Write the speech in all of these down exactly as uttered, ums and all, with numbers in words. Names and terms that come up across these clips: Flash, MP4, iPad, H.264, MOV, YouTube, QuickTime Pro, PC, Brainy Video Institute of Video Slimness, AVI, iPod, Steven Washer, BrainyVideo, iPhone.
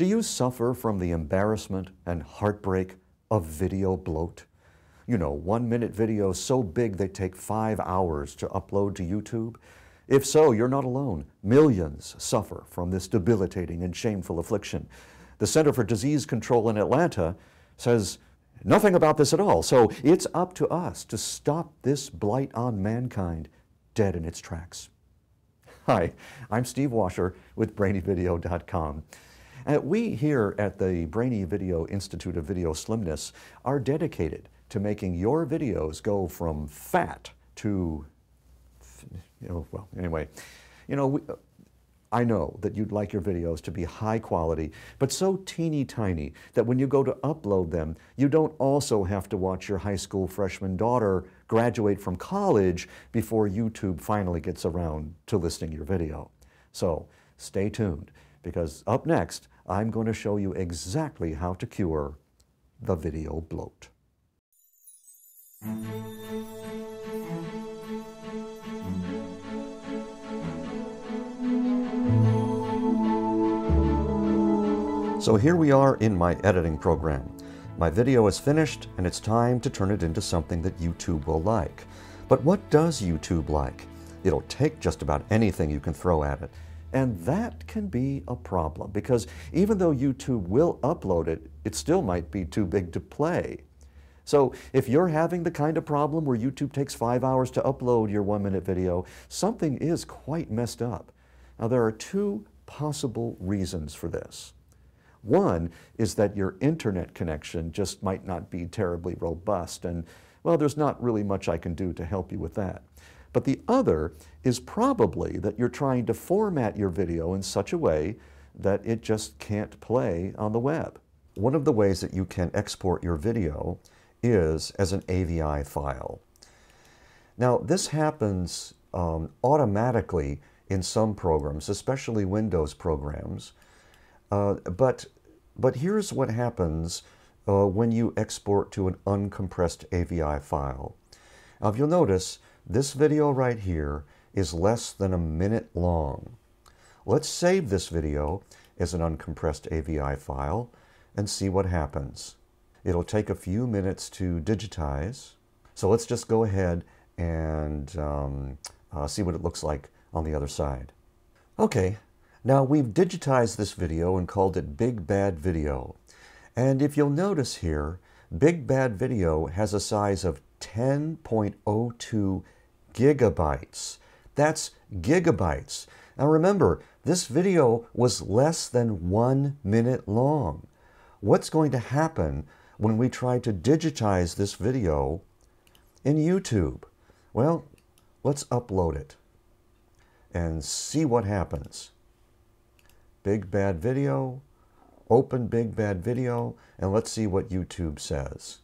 Do you suffer from the embarrassment and heartbreak of video bloat? You know, one-minute videos so big they take five hours to upload to YouTube? If so, you're not alone. Millions suffer from this debilitating and shameful affliction. The Center for Disease Control in Atlanta says nothing about this at all, so it's up to us to stop this blight on mankind dead in its tracks. Hi, I'm Steve Washer with brainy video dot com. Uh, we here at the Brainy Video Institute of Video Slimness are dedicated to making your videos go from fat to, you know, well, anyway, you know, we, I know that you'd like your videos to be high quality, but so teeny tiny that when you go to upload them, you don't also have to watch your high school freshman daughter graduate from college before YouTube finally gets around to listing your video. So stay tuned, because up next, I'm going to show you exactly how to cure the video bloat. So here we are in my editing program. My video is finished, and it's time to turn it into something that YouTube will like. But what does YouTube like? It'll take just about anything you can throw at it. And that can be a problem, because even though YouTube will upload it, it still might be too big to play. So if you're having the kind of problem where YouTube takes five hours to upload your one-minute video, something is quite messed up. Now, there are two possible reasons for this. One is that your internet connection just might not be terribly robust, and, well, there's not really much I can do to help you with that. But the other is probably that you're trying to format your video in such a way that it just can't play on the web. One of the ways that you can export your video is as an A V I file. Now, this happens um, automatically in some programs, especially Windows programs. Uh, but, but here's what happens uh, when you export to an uncompressed A V I file. Now, if you'll notice, this video right here is less than a minute long. Let's save this video as an uncompressed A V I file and see what happens. It'll take a few minutes to digitize. So let's just go ahead and um, uh, see what it looks like on the other side. Okay, now we've digitized this video and called it Big Bad Video. And if you'll notice here, Big Bad Video has a size of ten point zero two gigabytes. That's gigabytes. Now remember, this video was less than one minute long. What's going to happen when we try to digitize this video in YouTube? Well, let's upload it and see what happens. Big Bad Video, open Big Bad Video, and let's see what YouTube says.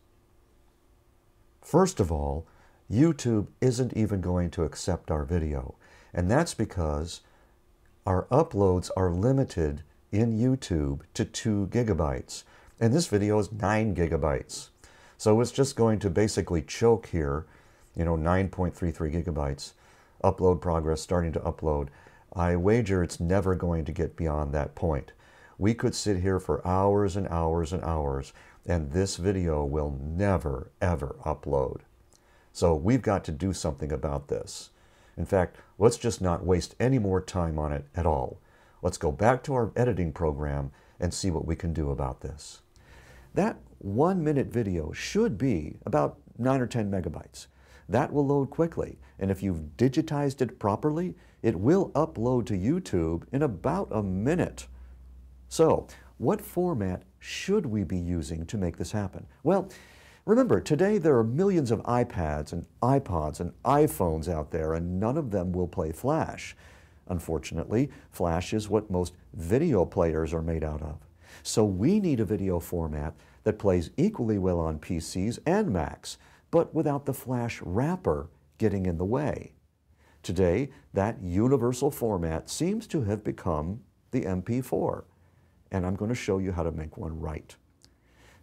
First of all, YouTube isn't even going to accept our video, and that's because our uploads are limited in YouTube to two gigabytes, and this video is nine gigabytes. So it's just going to basically choke here, you know, nine point three three gigabytes. Upload progress, starting to upload. I wager it's never going to get beyond that point. We could sit here for hours and hours and hours, and this video will never, ever upload. So we've got to do something about this. In fact, let's just not waste any more time on it at all. Let's go back to our editing program and see what we can do about this. That one-minute video should be about nine or ten megabytes. That will load quickly, and if you've digitized it properly, it will upload to YouTube in about a minute. So, what format should we be using to make this happen? Well, remember, today there are millions of iPads and iPods and iPhones out there, and none of them will play Flash. Unfortunately, Flash is what most video players are made out of. So we need a video format that plays equally well on P Cs and Macs, but without the Flash wrapper getting in the way. Today, that universal format seems to have become the M P four. And I'm going to show you how to make one right.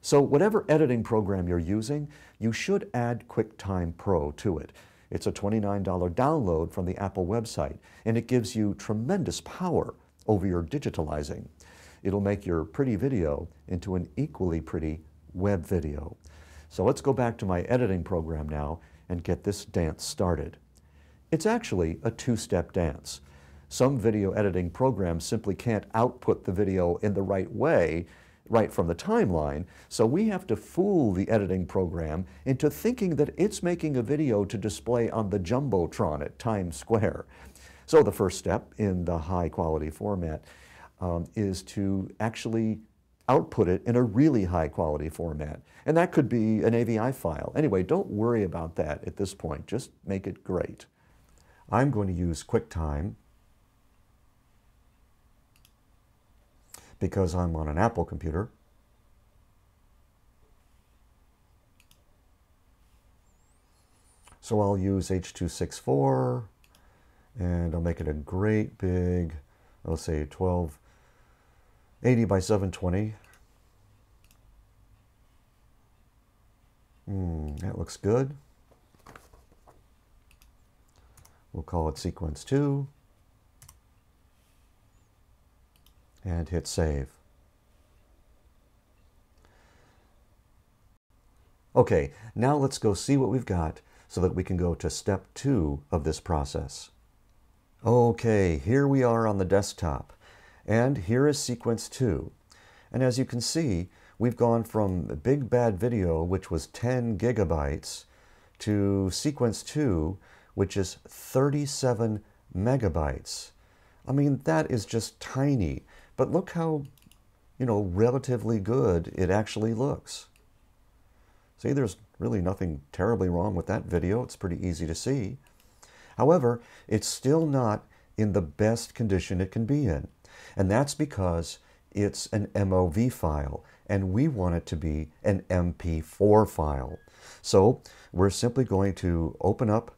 So whatever editing program you're using, you should add QuickTime Pro to it. It's a twenty-nine dollar download from the Apple website, and it gives you tremendous power over your digitalizing. It'll make your pretty video into an equally pretty web video. So let's go back to my editing program now and get this dance started. It's actually a two-step dance. Some video editing programs simply can't output the video in the right way, right from the timeline, so we have to fool the editing program into thinking that it's making a video to display on the Jumbotron at Times Square. So the first step in the high-quality format um, is to actually output it in a really high-quality format. And that could be an A V I file. Anyway, don't worry about that at this point. Just make it great. I'm going to use QuickTime because I'm on an Apple computer. So I'll use H two sixty-four and I'll make it a great big, I'll say twelve eighty by seven twenty. Mm, that looks good. We'll call it sequence two. And hit save. Okay, now let's go see what we've got so that we can go to step two of this process. Okay, here we are on the desktop, and here is sequence two. And as you can see, we've gone from Big Bad Video, which was ten gigabytes, to sequence two, which is thirty-seven megabytes. I mean, that is just tiny. But look how, you know, relatively good it actually looks. See, there's really nothing terribly wrong with that video. It's pretty easy to see. However, it's still not in the best condition it can be in. And that's because it's an M O V file, and we want it to be an M P four file. So we're simply going to open up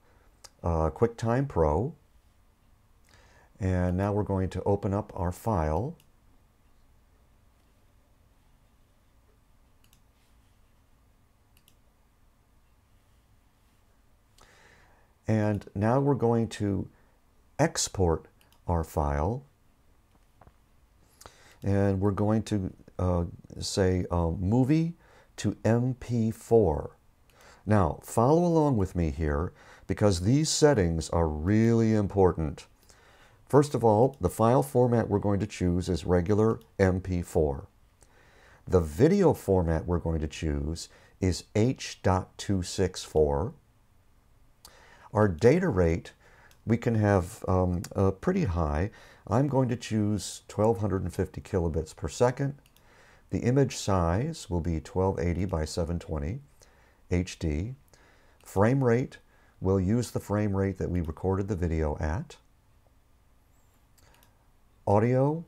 uh, QuickTime Pro. And now we're going to open up our file. And now we're going to export our file. And we're going to uh, say uh, movie to M P four. Now, follow along with me here because these settings are really important. First of all, the file format we're going to choose is regular M P four. The video format we're going to choose is H dot two sixty-four. Our data rate, we can have um, uh, pretty high. I'm going to choose twelve fifty kilobits per second. The image size will be twelve eighty by seven twenty H D. Frame rate, we'll use the frame rate that we recorded the video at. Audio,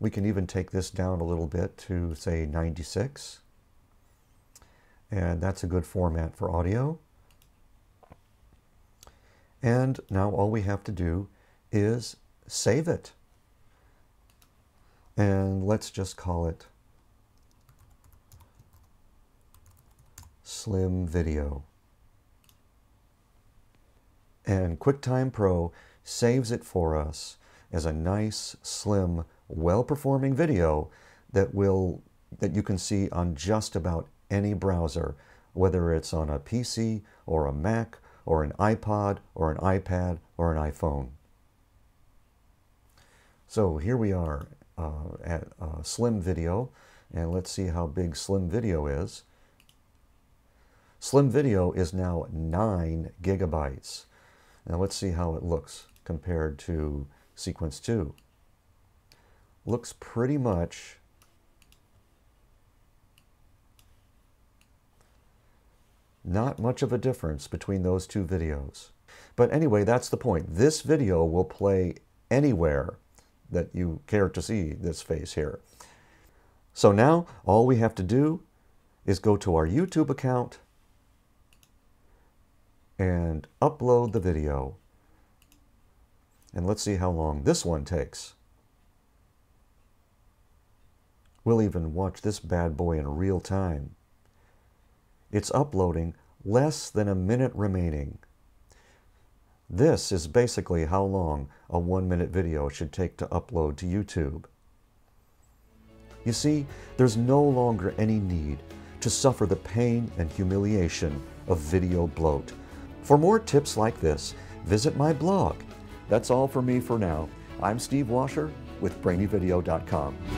we can even take this down a little bit to say ninety-six. And that's a good format for audio. And now all we have to do is save it. And let's just call it Slim Video. And QuickTime Pro saves it for us as a nice, slim, well-performing video that will that you can see on just about any browser, whether it's on a P C or a Mac or an iPod or an iPad or an iPhone. So here we are uh, at uh, Slim Video, and let's see how big Slim Video is. Slim Video is now nine gigabytes. Now let's see how it looks compared to sequence two. Looks pretty much not much of a difference between those two videos. But anyway, that's the point. This video will play anywhere that you care to see this face here. So now all we have to do is go to our YouTube account and upload the video. And let's see how long this one takes. We'll even watch this bad boy in real time. It's uploading, less than a minute remaining. This is basically how long a one minute video should take to upload to YouTube. You see, there's no longer any need to suffer the pain and humiliation of video bloat. For more tips like this, visit my blog. That's all for me for now. I'm Steve Washer with brainy video dot com.